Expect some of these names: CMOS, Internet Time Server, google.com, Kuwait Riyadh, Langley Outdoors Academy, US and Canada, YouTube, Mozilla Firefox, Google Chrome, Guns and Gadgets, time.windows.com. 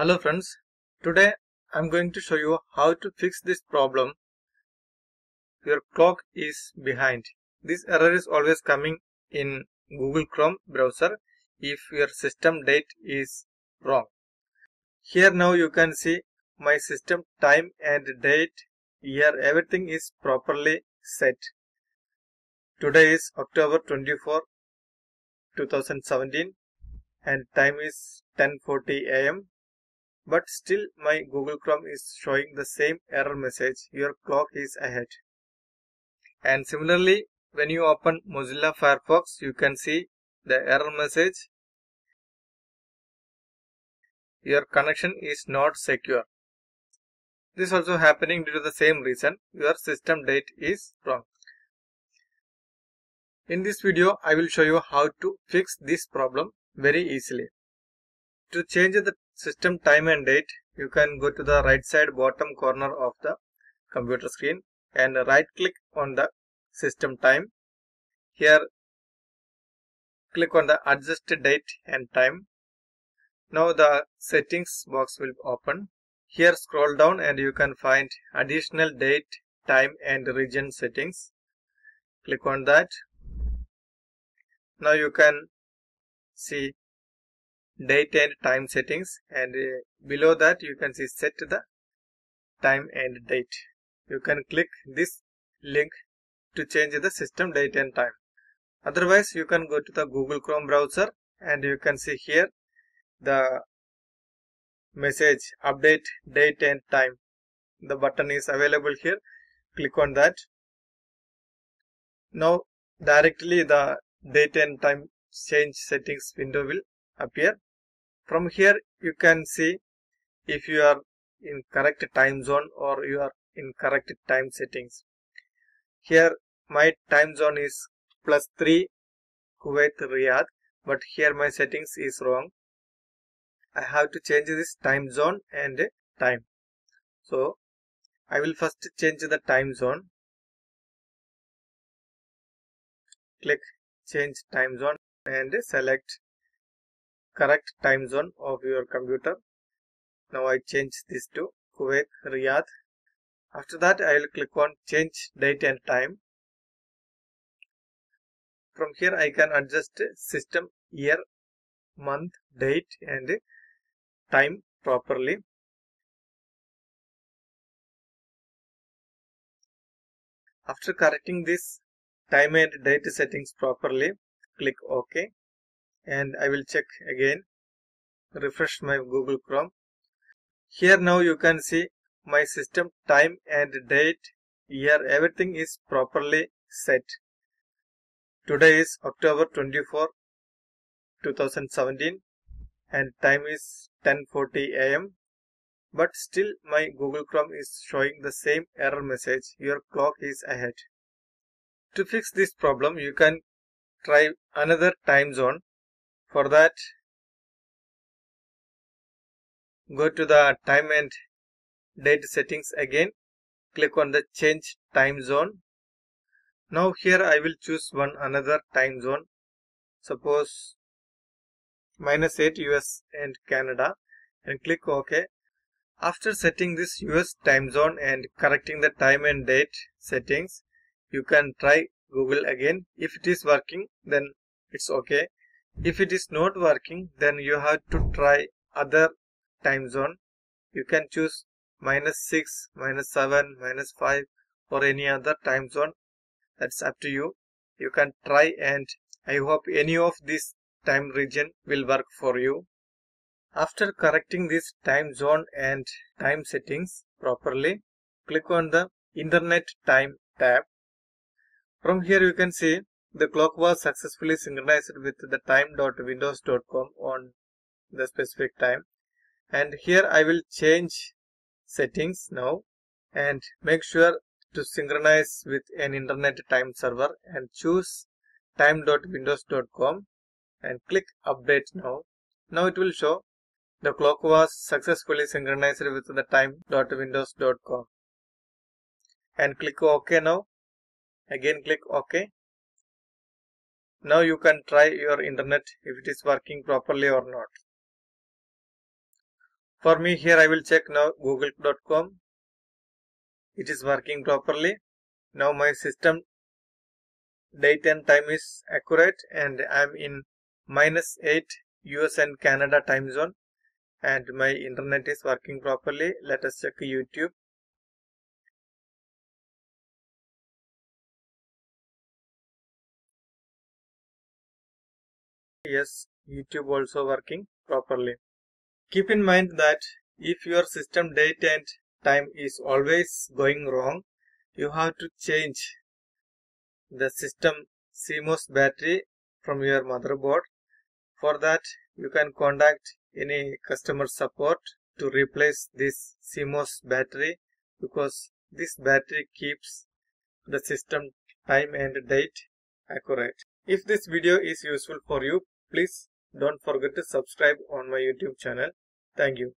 Hello friends, today I'm going to show you how to fix this problem. Your clock is behind. This error is always coming in Google Chrome browser if your system date is wrong. Here now you can see my system time and date, year, everything is properly set. Today is October 24, 2017 and time is 10:40 AM. But still my Google Chrome is showing the same error message, your clock is ahead. And similarly, when you open Mozilla Firefox, you can see the error message, your connection is not secure. This also happening due to the same reason, your system date is wrong. In this video, I will show you how to fix this problem very easily. To change the system time and date, you can go to the right side bottom corner of the computer screen and right click on the system time. Here, click on the adjust date and time. Now the settings box will open. Here scroll down and you can find additional date, time and region settings. Click on that. Now you can see date and time settings, and below that you can see set the time and date. You can click this link to change the system date and time. Otherwise you can go to the Google Chrome browser and you can see here the message update date and time, the button is available here. Click on that. Now directly the date and time change settings window will appear. From here you can see if you are in correct time zone or you are in correct time settings. Here my time zone is +3 Kuwait Riyadh, but here my settings is wrong. I have to change this time zone and time. So I will first change the time zone. Click change time zone and select correct time zone of your computer. Now I change this to Kuwait Riyadh. After that I will click on change date and time. From here I can adjust system year, month, date and time properly. After correcting this time and date settings properly, click OK and I will check again. Refresh my Google Chrome. Here now you can see my system time and date, year, everything is properly set. Today is October 24, 2017 and time is 10:40 AM. But still my Google Chrome is showing the same error message, your clock is ahead. To fix this problem, you can try another time zone. For that, go to the time and date settings again. Click on the change time zone. Now here I will choose another time zone. Suppose -8 US and Canada and click OK. After setting this US time zone and correcting the time and date settings, you can try Google again. If it is working, then it's OK. If it is not working, then you have to try other time zone. You can choose -6, -7, -5 or any other time zone. That's up to you. You can try and I hope any of these time region will work for you. After correcting this time zone and time settings properly, click on the Internet Time tab. From here you can see the clock was successfully synchronized with the time.windows.com on the specific time. And here I will change settings now and make sure to synchronize with an internet time server and choose time.windows.com. and click update now. Now it will show the clock was successfully synchronized with the time.windows.com and click OK now. Again click OK. Now you can try your internet if it is working properly or not. For me here I will check now google.com. It is working properly. Now my system date and time is accurate and I am in -8 US and Canada time zone and my internet is working properly. Let us check YouTube. Yes, YouTube also working properly. Keep in mind that if your system date and time is always going wrong, you have to change the system CMOS battery from your motherboard. For that, you can contact any customer support to replace this CMOS battery, because this battery keeps the system time and date accurate. If this video is useful for you, please don't forget to subscribe on my YouTube channel. Thank you.